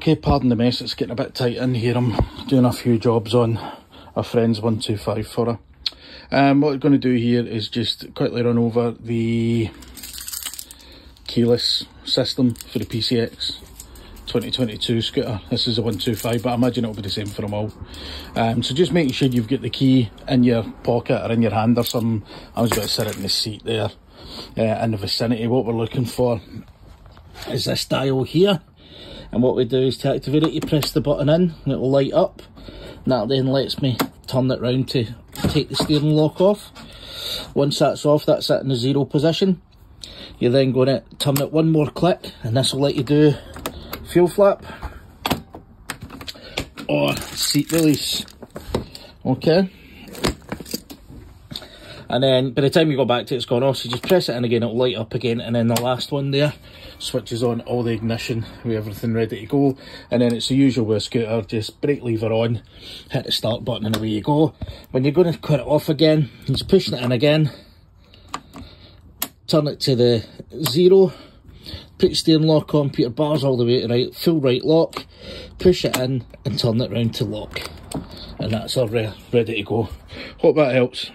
Okay, pardon the mess, it's getting a bit tight in here. I'm doing a few jobs on a friend's 125 for her. What we're going to do here is just quickly run over the keyless system for the PCX 125 scooter. This is a 125, but I imagine it'll be the same for them all. So just make sure you've got the key in your pocket or in your hand or something. I was about to sit it in the seat there, in the vicinity. What we're looking for is this dial here, and what we do is to activate it, you press the button in and it'll light up, and that then lets me turn it round to take the steering lock off. Once that's off, that's it in the zero position. You're then going to turn it one more click, and this will let you do fuel flap or seat release. Okay, and then by the time you go back to it, it's gone off, so you just press it in again, it'll light up again, and then the last one there switches on all the ignition with everything ready to go. And then it's the usual with a scooter, just brake lever on, hit the start button, and away you go. When you're going to cut it off again, you're just pushing it in again, turn it to the zero, put your steering lock on, put your bars all the way to right, full right lock, push it in and turn it round to lock, and that's all ready to go. Hope that helps.